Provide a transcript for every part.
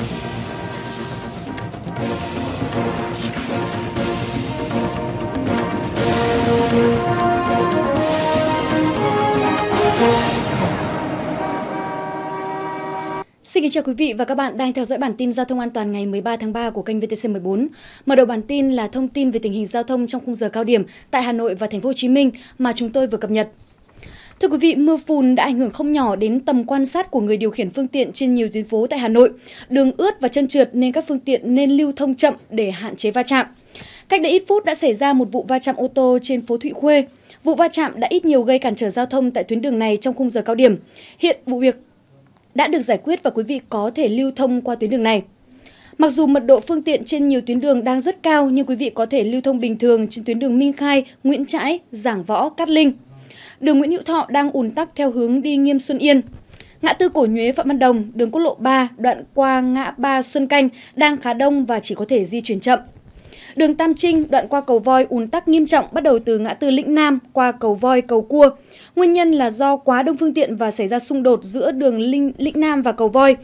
Xin kính chào quý vị và các bạn đang theo dõi bản tin giao thông an toàn ngày 13 tháng 3 của kênh VTC14. Mở đầu bản tin là thông tin về tình hình giao thông trong khung giờ cao điểm tại Hà Nội và thành phố Hồ Chí Minh mà chúng tôi vừa cập nhật. Thưa quý vị, mưa phùn đã ảnh hưởng không nhỏ đến tầm quan sát của người điều khiển phương tiện trên nhiều tuyến phố tại Hà Nội. Đường ướt và trơn trượt nên các phương tiện nên lưu thông chậm để hạn chế va chạm. Cách đây ít phút đã xảy ra một vụ va chạm ô tô trên phố Thụy Khuê. Vụ va chạm đã ít nhiều gây cản trở giao thông tại tuyến đường này trong khung giờ cao điểm. Hiện vụ việc đã được giải quyết và quý vị có thể lưu thông qua tuyến đường này. Mặc dù mật độ phương tiện trên nhiều tuyến đường đang rất cao, nhưng quý vị có thể lưu thông bình thường trên tuyến đường Minh Khai, Nguyễn Trãi, Giảng Võ, Cát Linh. Đường Nguyễn Hữu Thọ đang ùn tắc theo hướng đi Nghiêm Xuân Yên. Ngã tư Cổ Nhuế, Phạm Văn Đồng, đường quốc lộ 3 đoạn qua ngã ba Xuân Canh đang khá đông và chỉ có thể di chuyển chậm. Đường Tam Trinh đoạn qua cầu Voi ùn tắc nghiêm trọng bắt đầu từ ngã tư Lĩnh Nam qua cầu Voi, cầu Cua. Nguyên nhân là do quá đông phương tiện và xảy ra xung đột giữa đường Lĩnh Nam và cầu Voi.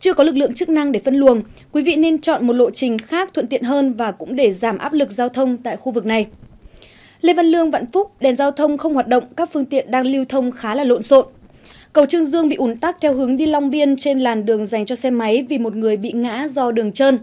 Chưa có lực lượng chức năng để phân luồng, quý vị nên chọn một lộ trình khác thuận tiện hơn và cũng để giảm áp lực giao thông tại khu vực này. Lê Văn Lương, Vạn Phúc, đèn giao thông không hoạt động, các phương tiện đang lưu thông khá là lộn xộn. Cầu Trường Dương bị ùn tắc theo hướng đi Long Biên trên làn đường dành cho xe máy vì một người bị ngã do đường trơn.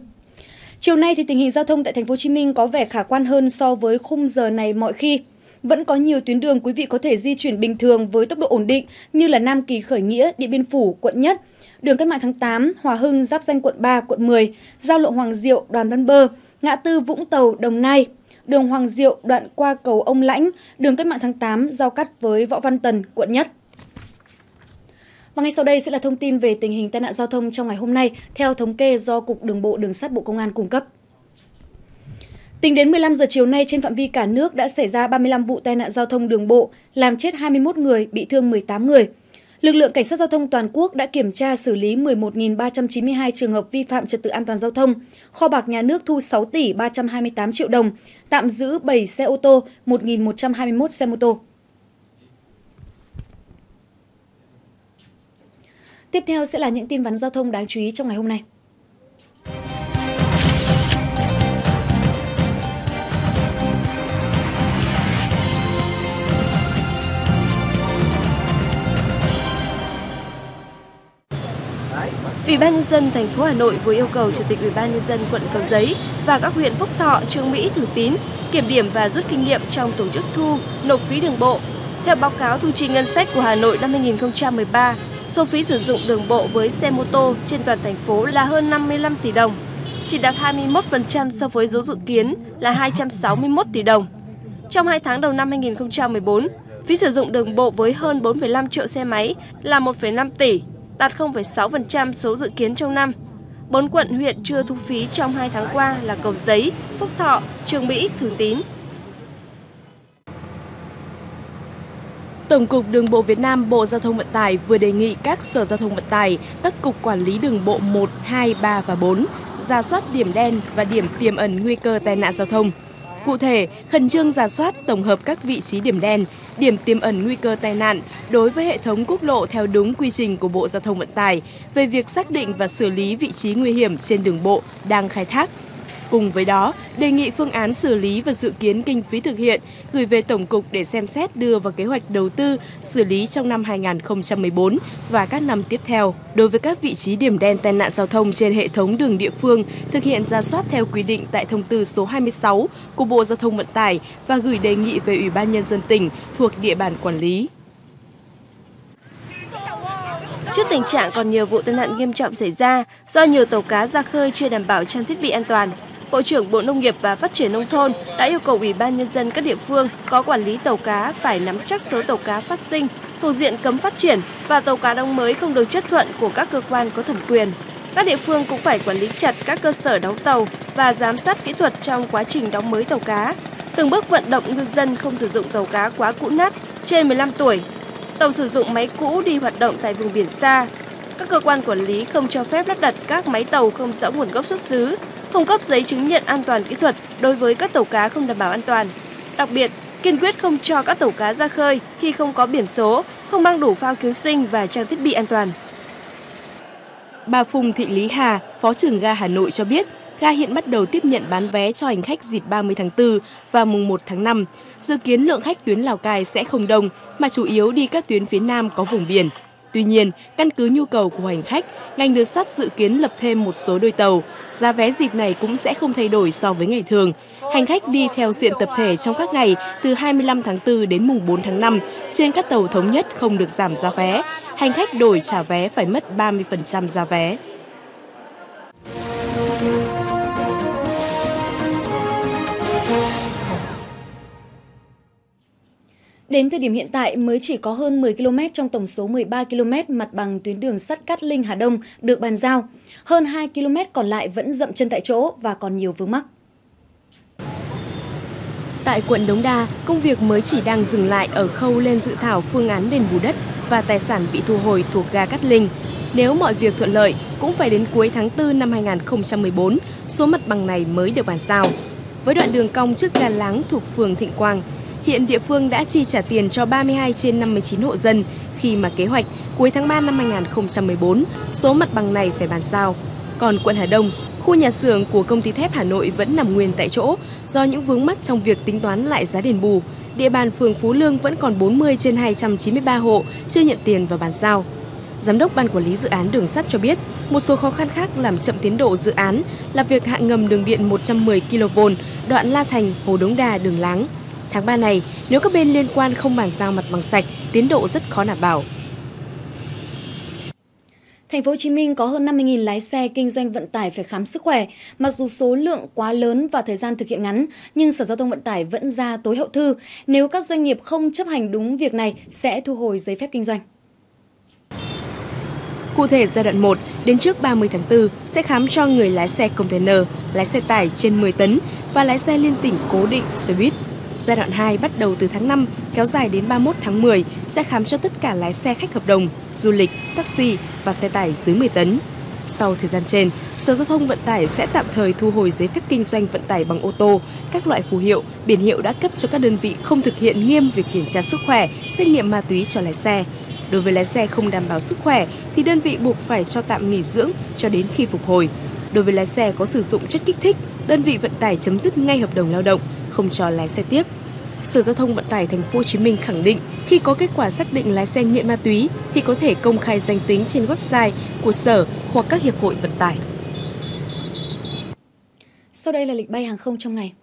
Chiều nay thì tình hình giao thông tại thành phố Hồ Chí Minh có vẻ khả quan hơn so với khung giờ này mọi khi. Vẫn có nhiều tuyến đường quý vị có thể di chuyển bình thường với tốc độ ổn định như là Nam Kỳ Khởi Nghĩa, Điện Biên Phủ, Quận Nhất, Đường Cách Mạng Tháng 8, Hòa Hưng, Giáp Danh quận 3, quận 10, giao lộ Hoàng Diệu, Đoàn Văn Bơ, ngã tư Vũng Tàu, Đồng Nai, đường Hoàng Diệu đoạn qua cầu Ông Lãnh, đường Cách Mạng Tháng 8 giao cắt với Võ Văn Tần, quận Nhất. Và ngay sau đây sẽ là thông tin về tình hình tai nạn giao thông trong ngày hôm nay theo thống kê do Cục Đường bộ Đường sắt Bộ Công an cung cấp. Tính đến 15 giờ chiều nay trên phạm vi cả nước đã xảy ra 35 vụ tai nạn giao thông đường bộ, làm chết 21 người, bị thương 18 người. Lực lượng cảnh sát giao thông toàn quốc đã kiểm tra xử lý 11.392 trường hợp vi phạm trật tự an toàn giao thông. Kho bạc nhà nước thu 6 tỷ 328 triệu đồng, tạm giữ 7 xe ô tô, 1.121 xe mô tô. Tiếp theo sẽ là những tin vắn giao thông đáng chú ý trong ngày hôm nay. Ủy ban nhân dân thành phố Hà Nội vừa yêu cầu Chủ tịch Ủy ban nhân dân quận Cầu Giấy và các huyện Phúc Thọ, Chương Mỹ, Thường Tín kiểm điểm và rút kinh nghiệm trong tổ chức thu, nộp phí đường bộ. Theo báo cáo thu chi ngân sách của Hà Nội năm 2013, số phí sử dụng đường bộ với xe mô tô trên toàn thành phố là hơn 55 tỷ đồng, chỉ đạt 21% so với số dự kiến là 261 tỷ đồng. Trong 2 tháng đầu năm 2014, phí sử dụng đường bộ với hơn 4,5 triệu xe máy là 1,5 tỷ, đạt 0,6% số dự kiến trong năm. 4 quận huyện chưa thu phí trong 2 tháng qua là Cầu Giấy, Phúc Thọ, Chương Mỹ, Thường Tín. Tổng cục Đường bộ Việt Nam, Bộ Giao thông Vận tải vừa đề nghị các sở giao thông vận tải, các cục quản lý đường bộ 1, 2, 3 và 4 rà soát điểm đen và điểm tiềm ẩn nguy cơ tai nạn giao thông. Cụ thể, khẩn trương rà soát tổng hợp các vị trí điểm đen, điểm tiềm ẩn nguy cơ tai nạn đối với hệ thống quốc lộ theo đúng quy trình của Bộ Giao thông Vận tải về việc xác định và xử lý vị trí nguy hiểm trên đường bộ đang khai thác. Cùng với đó, đề nghị phương án xử lý và dự kiến kinh phí thực hiện gửi về Tổng cục để xem xét đưa vào kế hoạch đầu tư xử lý trong năm 2014 và các năm tiếp theo. Đối với các vị trí điểm đen tai nạn giao thông trên hệ thống đường địa phương, thực hiện rà soát theo quy định tại thông tư số 26 của Bộ Giao thông Vận tải và gửi đề nghị về Ủy ban Nhân dân tỉnh thuộc địa bàn quản lý. Trước tình trạng còn nhiều vụ tai nạn nghiêm trọng xảy ra do nhiều tàu cá ra khơi chưa đảm bảo trang thiết bị an toàn, Bộ trưởng Bộ Nông nghiệp và Phát triển Nông thôn đã yêu cầu Ủy ban Nhân dân các địa phương có quản lý tàu cá phải nắm chắc số tàu cá phát sinh thuộc diện cấm phát triển và tàu cá đóng mới không được chấp thuận của các cơ quan có thẩm quyền. Các địa phương cũng phải quản lý chặt các cơ sở đóng tàu và giám sát kỹ thuật trong quá trình đóng mới tàu cá. Từng bước vận động ngư dân không sử dụng tàu cá quá cũ nát, trên 15 tuổi, tàu sử dụng máy cũ đi hoạt động tại vùng biển xa. Các cơ quan quản lý không cho phép lắp đặt các máy tàu không rõ nguồn gốc xuất xứ, không cấp giấy chứng nhận an toàn kỹ thuật đối với các tàu cá không đảm bảo an toàn. Đặc biệt, kiên quyết không cho các tàu cá ra khơi khi không có biển số, không mang đủ phao cứu sinh và trang thiết bị an toàn. Bà Phùng Thị Lý Hà, Phó trưởng ga Hà Nội cho biết, ga hiện bắt đầu tiếp nhận bán vé cho hành khách dịp 30 tháng 4 và mùng 1 tháng 5. Dự kiến lượng khách tuyến Lào Cai sẽ không đông, mà chủ yếu đi các tuyến phía Nam có vùng biển. Tuy nhiên, căn cứ nhu cầu của hành khách, ngành đường sắt dự kiến lập thêm một số đôi tàu. Giá vé dịp này cũng sẽ không thay đổi so với ngày thường. Hành khách đi theo diện tập thể trong các ngày từ 25 tháng 4 đến mùng 4 tháng 5 trên các tàu thống nhất không được giảm giá vé. Hành khách đổi trả vé phải mất 30% giá vé. Đến thời điểm hiện tại, mới chỉ có hơn 10 km trong tổng số 13 km mặt bằng tuyến đường sắt Cát Linh - Hà Đông được bàn giao. Hơn 2 km còn lại vẫn dậm chân tại chỗ và còn nhiều vướng mắc. Tại quận Đống Đa, công việc mới chỉ đang dừng lại ở khâu lên dự thảo phương án đền bù đất và tài sản bị thu hồi thuộc ga Cát Linh. Nếu mọi việc thuận lợi, cũng phải đến cuối tháng 4 năm 2014, số mặt bằng này mới được bàn giao. Với đoạn đường cong trước ga Láng thuộc phường Thịnh Quang, hiện địa phương đã chi trả tiền cho 32 trên 59 hộ dân khi mà kế hoạch cuối tháng 3 năm 2014, số mặt bằng này phải bàn giao. Còn quận Hà Đông, khu nhà xưởng của công ty thép Hà Nội vẫn nằm nguyên tại chỗ do những vướng mắc trong việc tính toán lại giá đền bù. Địa bàn phường Phú Lương vẫn còn 40 trên 293 hộ chưa nhận tiền và bàn giao. Giám đốc Ban Quản lý Dự án Đường sắt cho biết, một số khó khăn khác làm chậm tiến độ dự án là việc hạ ngầm đường điện 110 kV đoạn La Thành - Hồ Đống Đa - Đường Láng. Tháng 3 này, nếu các bên liên quan không bàn giao mặt bằng sạch, tiến độ rất khó đảm bảo. Thành phố Hồ Chí Minh có hơn 50.000 lái xe kinh doanh vận tải phải khám sức khỏe. Mặc dù số lượng quá lớn và thời gian thực hiện ngắn, nhưng Sở Giao thông Vận tải vẫn ra tối hậu thư. Nếu các doanh nghiệp không chấp hành đúng việc này, sẽ thu hồi giấy phép kinh doanh. Cụ thể, giai đoạn 1 đến trước 30 tháng 4 sẽ khám cho người lái xe container, lái xe tải trên 10 tấn và lái xe liên tỉnh cố định xe buýt. Giai đoạn 2 bắt đầu từ tháng 5, kéo dài đến 31 tháng 10, sẽ khám cho tất cả lái xe khách hợp đồng, du lịch, taxi và xe tải dưới 10 tấn. Sau thời gian trên, Sở Giao thông Vận tải sẽ tạm thời thu hồi giấy phép kinh doanh vận tải bằng ô tô, các loại phù hiệu, biển hiệu đã cấp cho các đơn vị không thực hiện nghiêm việc kiểm tra sức khỏe, xét nghiệm ma túy cho lái xe. Đối với lái xe không đảm bảo sức khỏe thì đơn vị buộc phải cho tạm nghỉ dưỡng cho đến khi phục hồi. Đối với lái xe có sử dụng chất kích thích, đơn vị vận tải chấm dứt ngay hợp đồng lao động, không cho lái xe tiếp. Sở Giao thông Vận tải Thành phố Hồ Chí Minh khẳng định khi có kết quả xác định lái xe nghiện ma túy thì có thể công khai danh tính trên website của sở hoặc các hiệp hội vận tải. Sau đây là lịch bay hàng không trong ngày.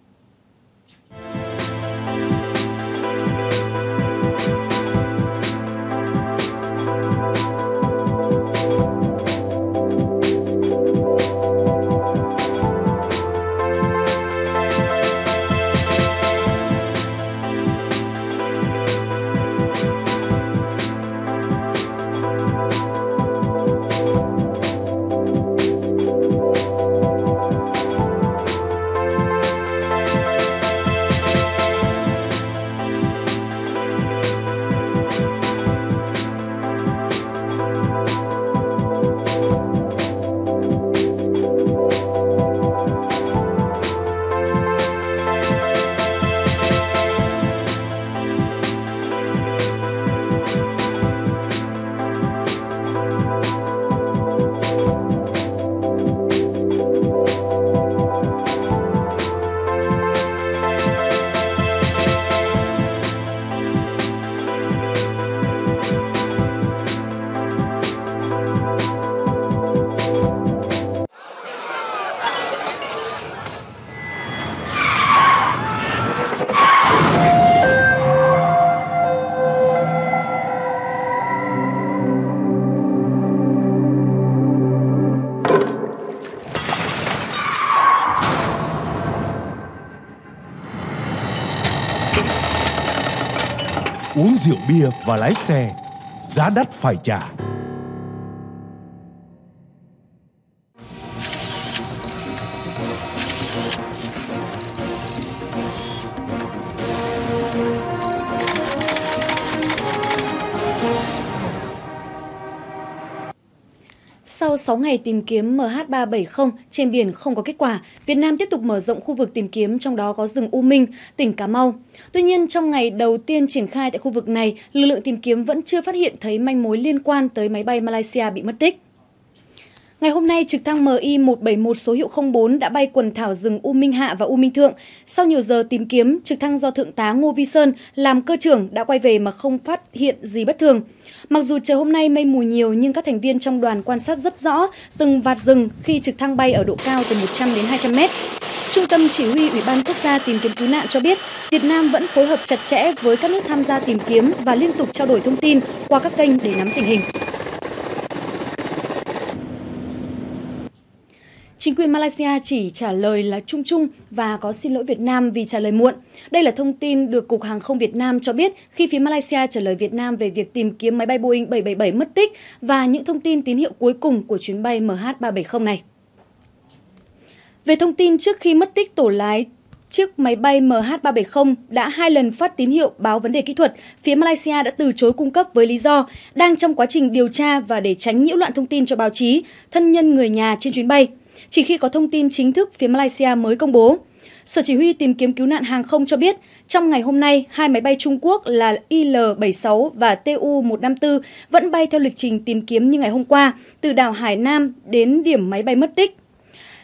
Uống rượu bia và lái xe, giá đắt phải trả. Sau 6 ngày tìm kiếm MH370 trên biển không có kết quả, Việt Nam tiếp tục mở rộng khu vực tìm kiếm, trong đó có rừng U Minh, tỉnh Cà Mau. Tuy nhiên, trong ngày đầu tiên triển khai tại khu vực này, lực lượng tìm kiếm vẫn chưa phát hiện thấy manh mối liên quan tới máy bay Malaysia bị mất tích. Ngày hôm nay, trực thăng MI-171 số hiệu 04 đã bay quần thảo rừng U Minh Hạ và U Minh Thượng. Sau nhiều giờ tìm kiếm, trực thăng do Thượng tá Ngô Vi Sơn làm cơ trưởng đã quay về mà không phát hiện gì bất thường. Mặc dù trời hôm nay mây mù nhiều nhưng các thành viên trong đoàn quan sát rất rõ từng vạt rừng khi trực thăng bay ở độ cao từ 100 đến 200 mét. Trung tâm Chỉ huy Ủy ban Quốc gia tìm kiếm cứu nạn cho biết, Việt Nam vẫn phối hợp chặt chẽ với các nước tham gia tìm kiếm và liên tục trao đổi thông tin qua các kênh để nắm tình hình. Chính quyền Malaysia chỉ trả lời là chung chung và có xin lỗi Việt Nam vì trả lời muộn. Đây là thông tin được Cục Hàng không Việt Nam cho biết khi phía Malaysia trả lời Việt Nam về việc tìm kiếm máy bay Boeing 777 mất tích và những thông tin tín hiệu cuối cùng của chuyến bay MH370 này. Về thông tin trước khi mất tích tổ lái, chiếc máy bay MH370 đã 2 lần phát tín hiệu báo vấn đề kỹ thuật, phía Malaysia đã từ chối cung cấp với lý do đang trong quá trình điều tra và để tránh nhiễu loạn thông tin cho báo chí, thân nhân người nhà trên chuyến bay. Chỉ khi có thông tin chính thức, phía Malaysia mới công bố. Sở Chỉ huy Tìm kiếm Cứu nạn Hàng không cho biết, trong ngày hôm nay, 2 máy bay Trung Quốc là Il-76 và Tu-154 vẫn bay theo lịch trình tìm kiếm như ngày hôm qua, từ đảo Hải Nam đến điểm máy bay mất tích.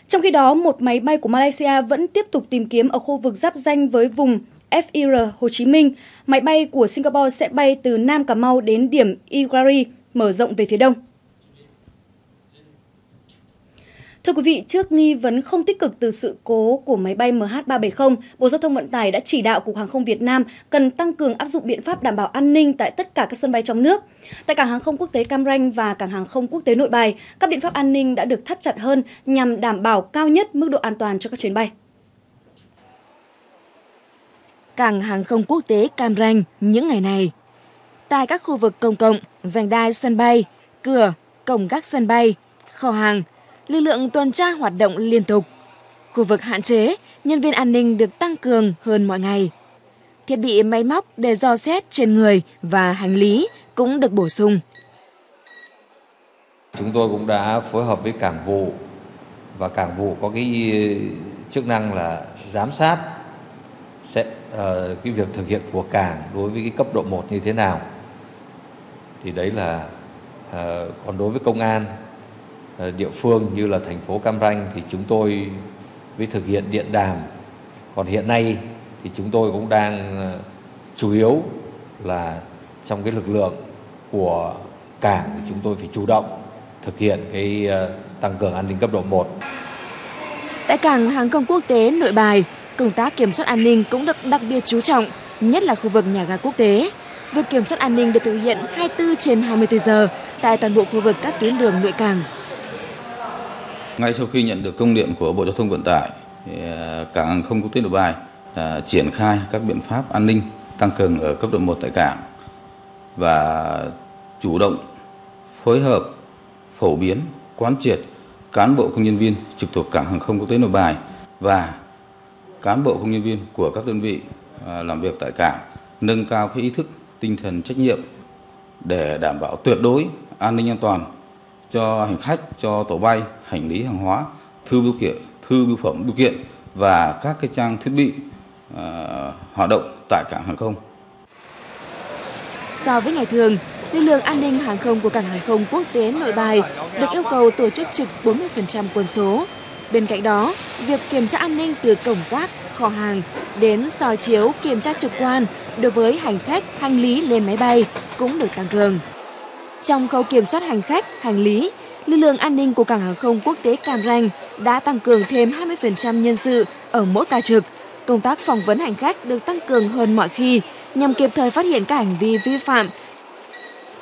Trong khi đó, một máy bay của Malaysia vẫn tiếp tục tìm kiếm ở khu vực giáp danh với vùng FIR Hồ Chí Minh. Máy bay của Singapore sẽ bay từ Nam Cà Mau đến điểm Iguari, mở rộng về phía đông. Thưa quý vị, trước nghi vấn không tích cực từ sự cố của máy bay MH370, Bộ Giao thông Vận tải đã chỉ đạo Cục Hàng không Việt Nam cần tăng cường áp dụng biện pháp đảm bảo an ninh tại tất cả các sân bay trong nước. Tại Cảng hàng không quốc tế Cam Ranh và Cảng hàng không quốc tế Nội Bài, các biện pháp an ninh đã được thắt chặt hơn nhằm đảm bảo cao nhất mức độ an toàn cho các chuyến bay. Cảng hàng không quốc tế Cam Ranh những ngày này, tại các khu vực công cộng, vành đai sân bay, cửa, cổng các sân bay, kho hàng, lực lượng tuần tra hoạt động liên tục. Khu vực hạn chế, nhân viên an ninh được tăng cường hơn mọi ngày. Thiết bị máy móc để dò xét trên người và hành lý cũng được bổ sung. Chúng tôi cũng đã phối hợp với cảng vụ, và cảng vụ có cái chức năng là giám sát sẽ cái việc thực hiện của cảng đối với cái cấp độ 1 như thế nào. Thì đấy là còn đối với công an địa phương như là thành phố Cam Ranh thì chúng tôi mới thực hiện điện đàm. Còn hiện nay thì chúng tôi cũng đang chủ yếu là trong cái lực lượng của cảng thì chúng tôi phải chủ động thực hiện cái tăng cường an ninh cấp độ 1. Tại Cảng hàng không quốc tế Nội Bài, công tác kiểm soát an ninh cũng được đặc biệt chú trọng, nhất là khu vực nhà ga quốc tế. Việc kiểm soát an ninh được thực hiện 24 trên 24 giờ tại toàn bộ khu vực các tuyến đường nội cảng. Ngay sau khi nhận được công điện của Bộ Giao thông Vận tải, Cảng hàng không quốc tế Nội Bài đã triển khai các biện pháp an ninh tăng cường ở cấp độ 1 tại cảng và chủ động phối hợp, phổ biến, quán triệt cán bộ công nhân viên trực thuộc Cảng hàng không quốc tế Nội Bài và cán bộ công nhân viên của các đơn vị làm việc tại cảng nâng cao cái ý thức, tinh thần trách nhiệm để đảm bảo tuyệt đối an ninh an toàn cho hành khách, cho tổ bay, hành lý hàng hóa, thư bưu phẩm, bưu kiện và các cái trang thiết bị hoạt động tại cảng hàng không. So với ngày thường, lực lượng an ninh hàng không của Cảng hàng không quốc tế Nội Bài được yêu cầu tổ chức trực 40% quân số. Bên cạnh đó, việc kiểm tra an ninh từ cổng gác, kho hàng đến soi chiếu kiểm tra trực quan đối với hành khách, hành lý lên máy bay cũng được tăng cường. Trong khâu kiểm soát hành khách, hành lý, lực lượng an ninh của Cảng hàng không quốc tế Cam Ranh đã tăng cường thêm 20% nhân sự ở mỗi ca trực. Công tác phỏng vấn hành khách được tăng cường hơn mọi khi nhằm kịp thời phát hiện các hành vi vi phạm.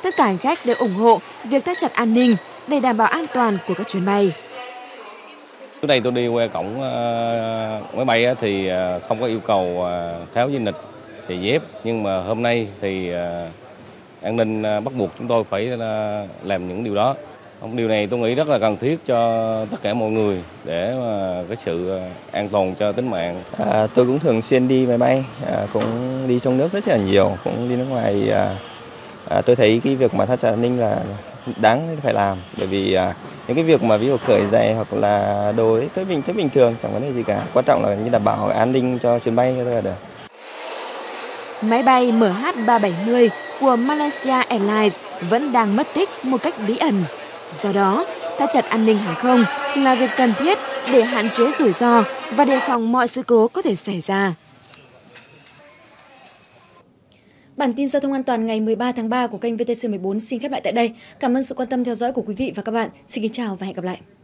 Tất cả hành khách đều ủng hộ việc thắt chặt an ninh để đảm bảo an toàn của các chuyến bay. Trước đây tôi đi qua cổng máy bay thì không có yêu cầu tháo dây nịt thì dép, nhưng mà hôm nay thì an ninh bắt buộc chúng tôi phải làm những điều đó. Điều này tôi nghĩ rất là cần thiết cho tất cả mọi người để mà cái sự an toàn cho tính mạng. Tôi cũng thường xuyên đi máy bay, cũng đi trong nước rất là nhiều, cũng đi nước ngoài. Tôi thấy cái việc mà thắt chặt an ninh là đáng phải làm, bởi vì những cái việc mà ví dụ cởi giày hoặc là đồ ấy, rất bình thường, chẳng vấn đề gì cả. Quan trọng là như đảm bảo an ninh cho chuyến bay thôi là được. Máy bay MH370 của Malaysia Airlines vẫn đang mất tích một cách bí ẩn. Do đó, Thắt chặt an ninh hàng không là việc cần thiết để hạn chế rủi ro và đề phòng mọi sự cố có thể xảy ra. Bản tin giao thông an toàn ngày 13 tháng 3 của kênh VTC14 xin khép lại tại đây. Cảm ơn sự quan tâm theo dõi của quý vị và các bạn. Xin kính chào và hẹn gặp lại.